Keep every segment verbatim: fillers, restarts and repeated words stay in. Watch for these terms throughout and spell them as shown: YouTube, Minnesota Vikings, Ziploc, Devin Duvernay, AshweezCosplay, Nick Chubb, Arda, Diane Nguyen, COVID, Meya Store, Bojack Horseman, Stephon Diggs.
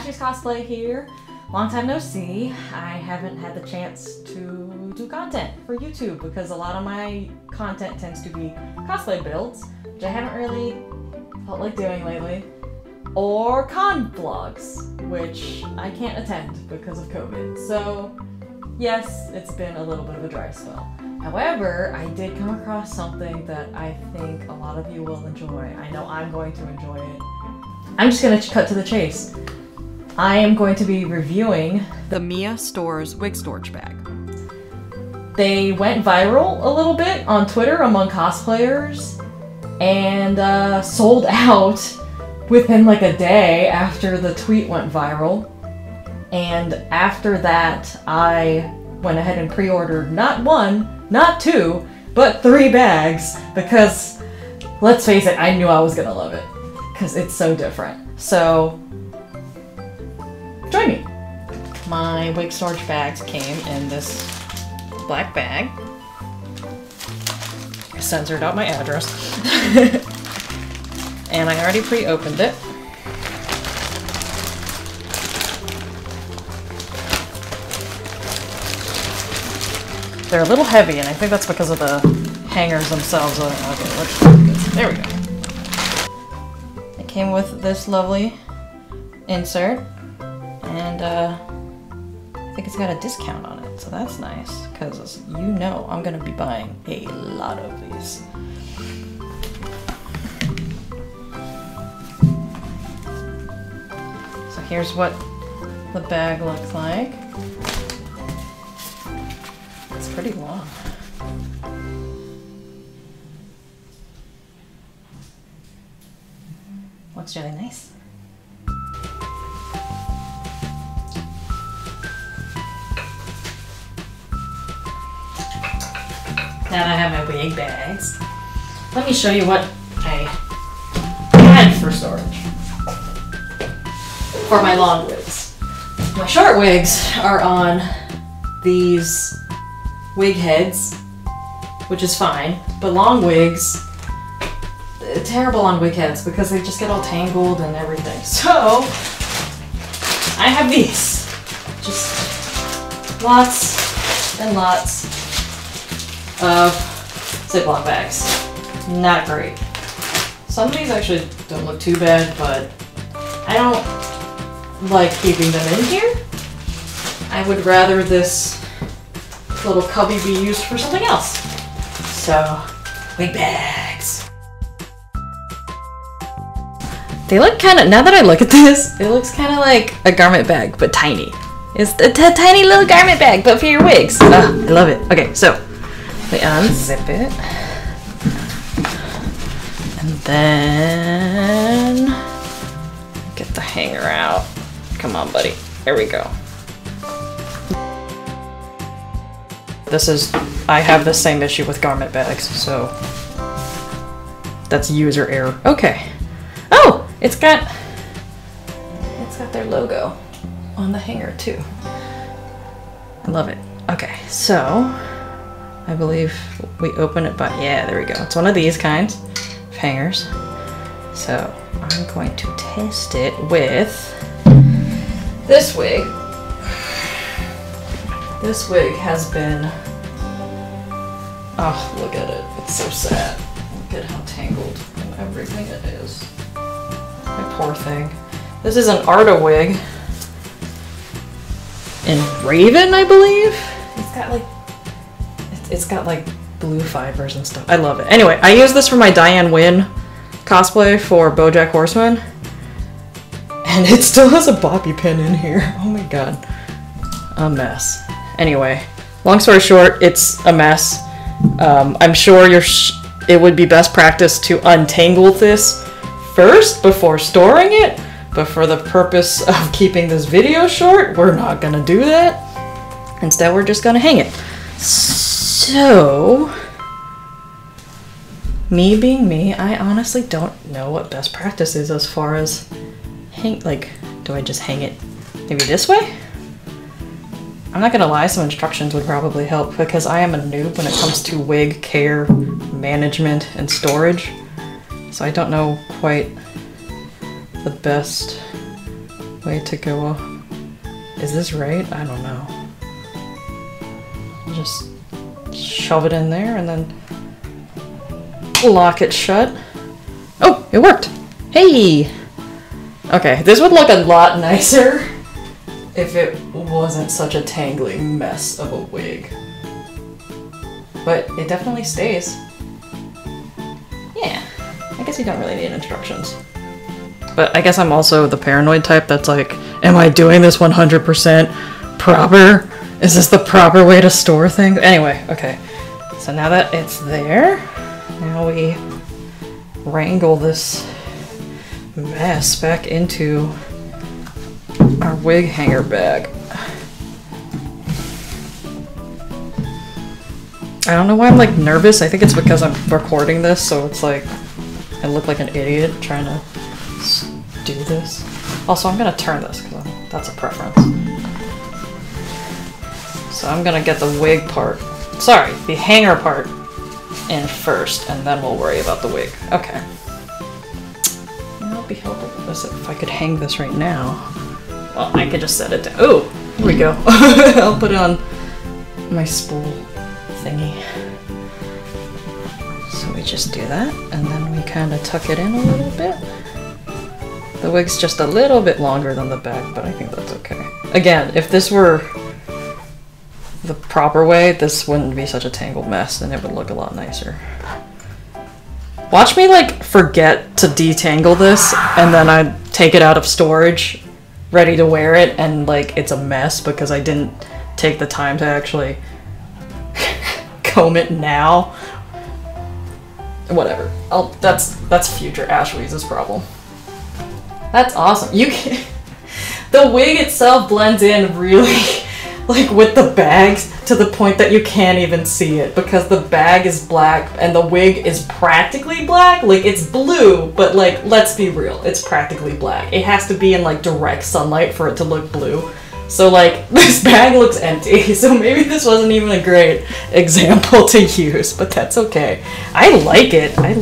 AshweezCosplay here. Long time no see. I haven't had the chance to do content for YouTube because a lot of my content tends to be cosplay builds, which I haven't really felt like doing lately, or con vlogs, which I can't attend because of COVID. So yes, it's been a little bit of a dry spell. However, I did come across something that I think a lot of you will enjoy. I know I'm going to enjoy it. I'm just going to cut to the chase. I am going to be reviewing the Meya Store's wig storage bag. They went viral a little bit on Twitter among cosplayers and uh, sold out within like a day after the tweet went viral. And after that, I went ahead and pre-ordered not one, not two, but three bags because, let's face it, I knew I was gonna love it because it's so different. So, join me. My wig storage bags came in this black bag. I censored out my address. And I already pre-opened it. They're a little heavy, and I think that's because of the hangers themselves. Okay, let's, there we go. It came with this lovely insert, and uh, I think it's got a discount on it, so that's nice, because you know I'm gonna be buying a lot of these. So here's what the bag looks like. Pretty long. Looks really nice. Now I have my wig bags. Let me show you what I had for storage for my long wigs. My short wigs are on these wig heads, which is fine, but long wigs, terrible on wig heads because they just get all tangled and everything. So I have these, just lots and lots of Ziploc bags. Not great. Some of these actually don't look too bad, but I don't like keeping them in here. I would rather this little cubby be used for something else. So, wig bags. They look kind of, now that I look at this, it looks kind of like a garment bag, but tiny. It's a t tiny little garment bag, but for your wigs. Oh, I love it. Okay, so we unzip it. And then get the hanger out. Come on, buddy. There we go. This is, I have the same issue with garment bags, so that's user error. Okay. Oh, it's got, it's got their logo on the hanger too. I love it. Okay, so I believe we open it by, yeah, there we go. It's one of these kinds of hangers. So I'm going to test it with this wig. This wig has been, oh, look at it, it's so sad. Look at how tangled and everything it is. My poor thing. This is an Arda wig in Raven, I believe? It's got like, it's, it's got like blue fibers and stuff. I love it. Anyway, I used this for my Diane Nguyen cosplay for Bojack Horseman, and it still has a bobby pin in here. Oh my god, a mess. Anyway, long story short, it's a mess. Um, I'm sure you're sh it would be best practice to untangle this first before storing it, but for the purpose of keeping this video short, we're not gonna do that. Instead, we're just gonna hang it. So, me being me, I honestly don't know what best practice is as far as hang, like, do I just hang it maybe this way? I'm not gonna lie, some instructions would probably help because I am a noob when it comes to wig care, management, and storage. So I don't know quite the best way to go off. Is this right? I don't know. I'll just shove it in there and then lock it shut. Oh, it worked! Hey! Okay, this would look a lot nicer if it wasn't such a tangly mess of a wig. But it definitely stays. Yeah, I guess you don't really need instructions. But I guess I'm also the paranoid type that's like, am I doing this one hundred percent proper? Is this the proper way to store things? Anyway, okay. So now that it's there, now we wrangle this mess back into our wig hanger bag. I don't know why I'm like nervous. I think it's because I'm recording this, so it's like I look like an idiot trying to do this. Also, I'm gonna turn this because that's a preference. So I'm gonna get the wig part, sorry, the hanger part in first, and then we'll worry about the wig. Okay. That'll be helpful if I could hang this right now. Well, I could just set it down. Oh, here we go. I'll put it on my spool thingy. So we just do that, and then we kind of tuck it in a little bit. The wig's just a little bit longer than the back, but I think that's okay. Again, if this were the proper way, this wouldn't be such a tangled mess and it would look a lot nicer. Watch me like forget to detangle this and then I take it out of storage, ready to wear it, and like it's a mess because I didn't take the time to actually comb it now. Whatever. I'll, that's that's future Ashweez's problem. That's awesome. You can, the wig itself blends in really like with the bags to the point that you can't even see it because the bag is black and the wig is practically black. Like it's blue, but like let's be real, it's practically black. It has to be in like direct sunlight for it to look blue. So like this bag looks empty. So maybe this wasn't even a great example to use, but that's okay. I like it. I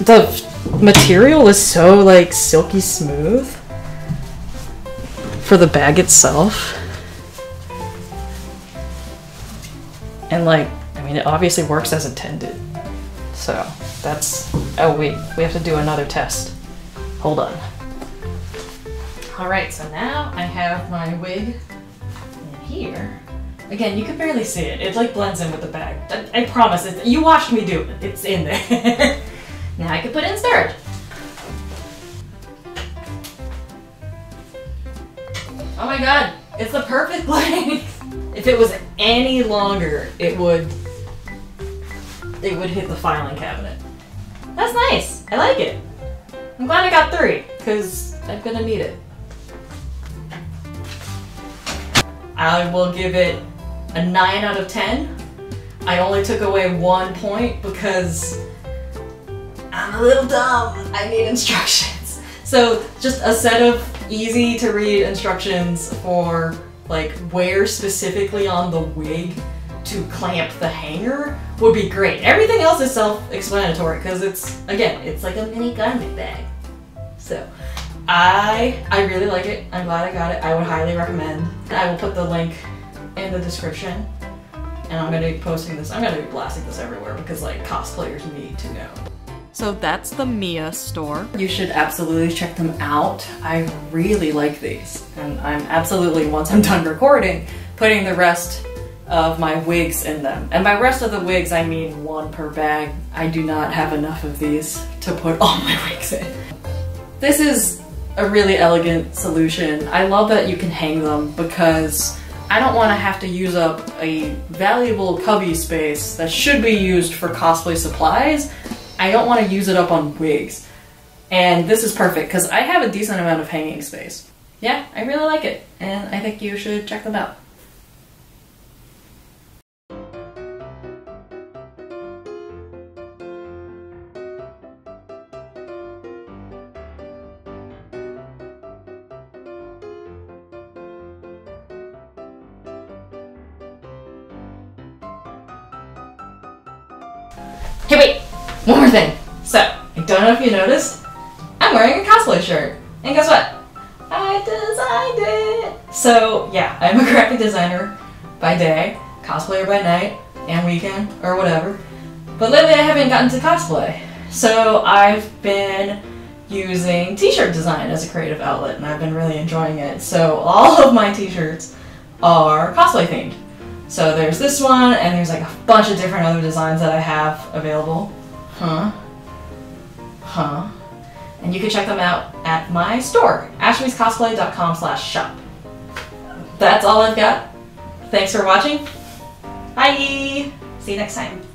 the material is so like silky smooth for the bag itself. And like, I mean, it obviously works as intended. So that's, oh wait, we have to do another test. Hold on. All right, so now I have my wig in here. Again, you can barely see it. It like blends in with the bag. I promise, it's, you watched me do it. It's in there. Now I can put it in storage. Oh my God, it's the perfect length. If it was any longer, it would it would hit the filing cabinet. That's nice. I like it. I'm glad I got three, because I'm gonna need it. I will give it a nine out of ten. I only took away one point because I'm a little dumb. I need instructions. So just a set of easy to read instructions for like where specifically on the wig to clamp the hanger would be great. Everything else is self-explanatory because it's, again, it's like a mini garment bag. So I I really like it. I'm glad I got it. I would highly recommend. I will put the link in the description, and I'm gonna be posting this. I'm gonna be blasting this everywhere because like cosplayers need to know. So that's the Meya Store. You should absolutely check them out. I really like these. And I'm absolutely, once I'm done recording, putting the rest of my wigs in them. And by rest of the wigs, I mean one per bag. I do not have enough of these to put all my wigs in. This is a really elegant solution. I love that you can hang them because I don't want to have to use up a valuable cubby space that should be used for cosplay supplies. I don't want to use it up on wigs. And this is perfect because I have a decent amount of hanging space. Yeah, I really like it, and I think you should check them out. Hey, wait! One more thing. So, I don't know if you noticed, I'm wearing a cosplay shirt. And guess what? I did So yeah, I'm a graphic designer by day, cosplayer by night, and weekend, or whatever. But lately I haven't gotten to cosplay. So I've been using t-shirt design as a creative outlet, and I've been really enjoying it. So all of my t-shirts are cosplay themed. So there's this one, and there's like a bunch of different other designs that I have available. Huh? Huh? And you can check them out at my store, ashweez cosplay dot com slash shop. That's all I've got. Thanks for watching. Bye! See you next time.